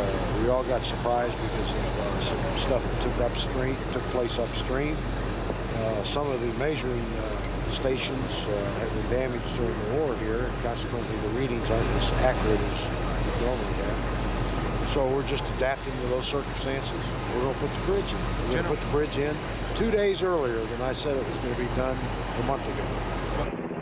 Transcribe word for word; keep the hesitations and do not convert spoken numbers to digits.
uh, we all got surprised because of uh, some stuff that took upstream, took place upstream. Uh, some of the measuring uh, stations uh, have been damaged during the war here, and consequently the readings aren't as accurate as we normally have. So we're just adapting to those circumstances. We're going to put the bridge in. We're going to put the bridge in two days earlier than I said it was going to be done a month ago.